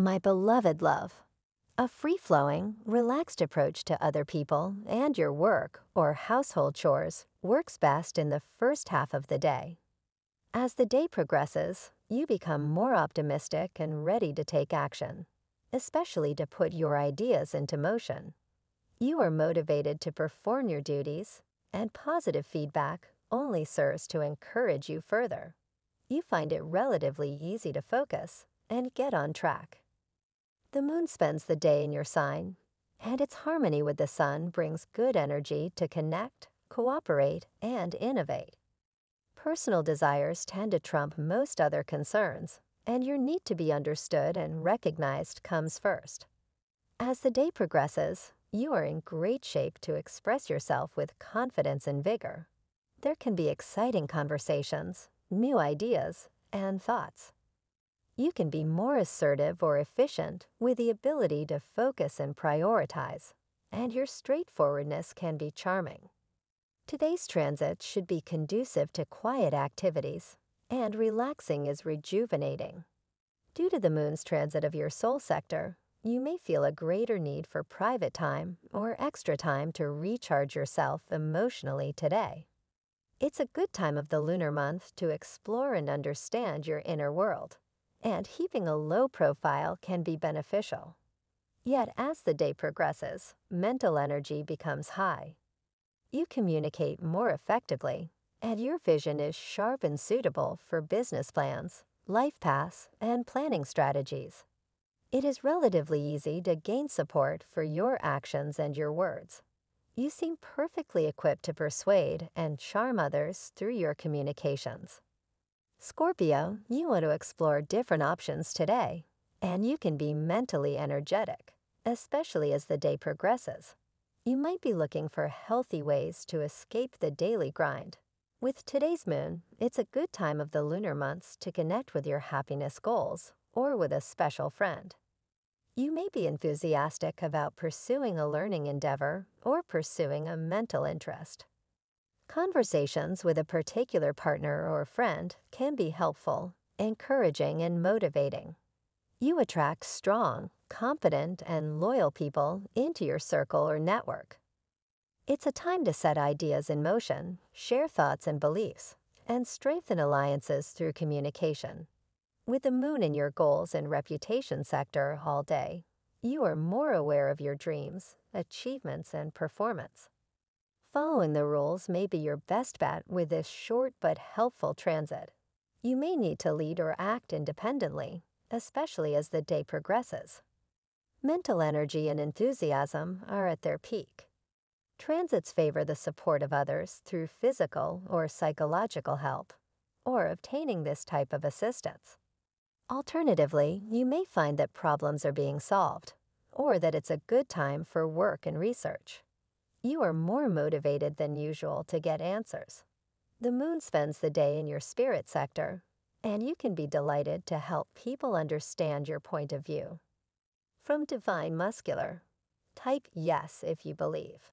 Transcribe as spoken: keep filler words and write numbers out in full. My beloved love, a free-flowing, relaxed approach to other people and your work or household chores works best in the first half of the day. As the day progresses, you become more optimistic and ready to take action, especially to put your ideas into motion. You are motivated to perform your duties, and positive feedback only serves to encourage you further. You find it relatively easy to focus and get on track. The moon spends the day in your sign, and its harmony with the sun brings good energy to connect, cooperate, and innovate. Personal desires tend to trump most other concerns, and your need to be understood and recognized comes first. As the day progresses, you are in great shape to express yourself with confidence and vigor. There can be exciting conversations, new ideas, and thoughts. You can be more assertive or efficient with the ability to focus and prioritize, and your straightforwardness can be charming. Today's transit should be conducive to quiet activities, and relaxing is rejuvenating. Due to the moon's transit of your soul sector, you may feel a greater need for private time or extra time to recharge yourself emotionally today. It's a good time of the lunar month to explore and understand your inner world, and keeping a low profile can be beneficial. Yet as the day progresses, mental energy becomes high. You communicate more effectively, and your vision is sharp and suitable for business plans, life paths, and planning strategies. It is relatively easy to gain support for your actions and your words. You seem perfectly equipped to persuade and charm others through your communications. Scorpio, you want to explore different options today, and you can be mentally energetic, especially as the day progresses. You might be looking for healthy ways to escape the daily grind. With today's moon, it's a good time of the lunar months to connect with your happiness goals or with a special friend. You may be enthusiastic about pursuing a learning endeavor or pursuing a mental interest. Conversations with a particular partner or friend can be helpful, encouraging, and motivating. You attract strong, competent, and loyal people into your circle or network. It's a time to set ideas in motion, share thoughts and beliefs, and strengthen alliances through communication. With the moon in your goals and reputation sector all day, you are more aware of your dreams, achievements, and performance. Following the rules may be your best bet with this short but helpful transit. You may need to lead or act independently, especially as the day progresses. Mental energy and enthusiasm are at their peak. Transits favor the support of others through physical or psychological help, or obtaining this type of assistance. Alternatively, you may find that problems are being solved, or that it's a good time for work and research. You are more motivated than usual to get answers. The moon spends the day in your spirit sector, and you can be delighted to help people understand your point of view. From Divine Muscular, type yes if you believe.